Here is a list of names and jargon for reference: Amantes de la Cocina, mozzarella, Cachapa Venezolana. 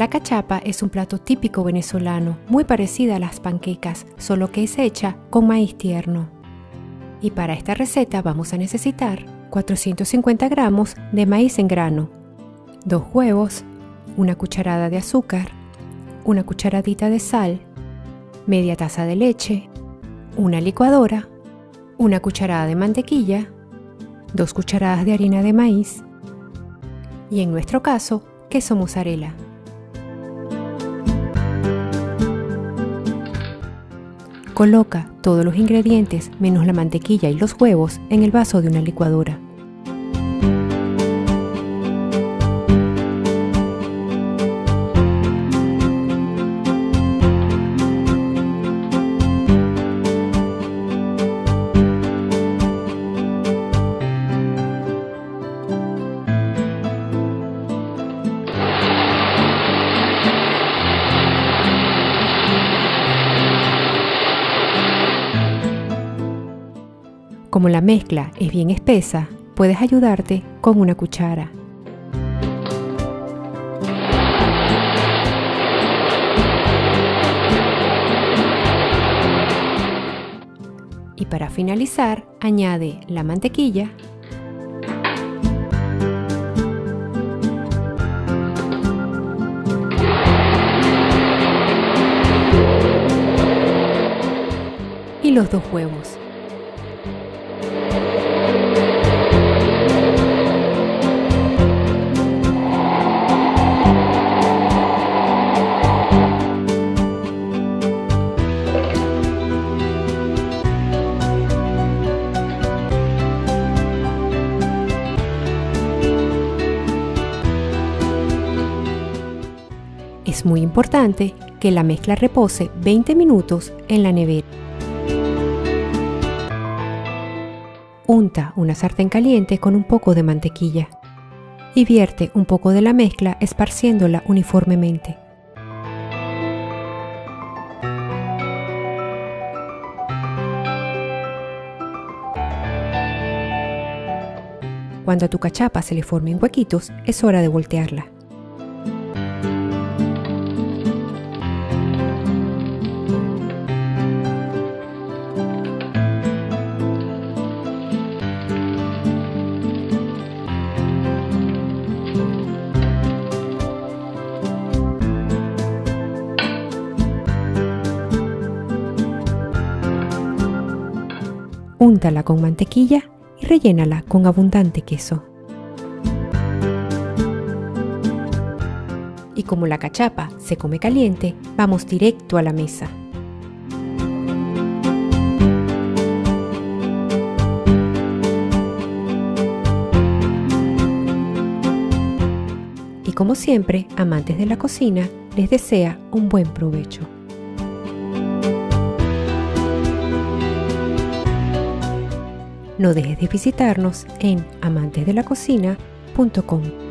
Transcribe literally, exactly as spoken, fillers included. La cachapa es un plato típico venezolano, muy parecida a las panquecas, solo que es hecha con maíz tierno. Y para esta receta vamos a necesitar cuatrocientos cincuenta gramos de maíz en grano, dos huevos, una cucharada de azúcar, una cucharadita de sal, media taza de leche, una licuadora, una cucharada de mantequilla, dos cucharadas de harina de maíz y, en nuestro caso, queso mozzarella. Coloca todos los ingredientes menos la mantequilla y los huevos en el vaso de una licuadora. Como la mezcla es bien espesa, puedes ayudarte con una cuchara. Y para finalizar, añade la mantequilla, y los dos huevos. Es muy importante que la mezcla repose veinte minutos en la nevera. Unta una sartén caliente con un poco de mantequilla y vierte un poco de la mezcla esparciéndola uniformemente. Cuando a tu cachapa se le formen huequitos, es hora de voltearla. Úntala con mantequilla y rellénala con abundante queso. Y como la cachapa se come caliente, vamos directo a la mesa. Y como siempre, Amantes de la Cocina les desea un buen provecho. No dejes de visitarnos en amantes de la cocina punto com.